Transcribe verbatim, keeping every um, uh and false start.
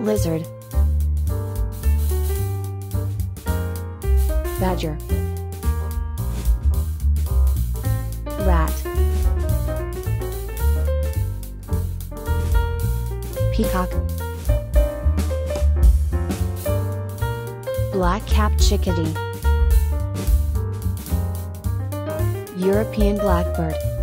Lizard, Badger, Rat, Peacock, Black capped chickadee, European blackbird.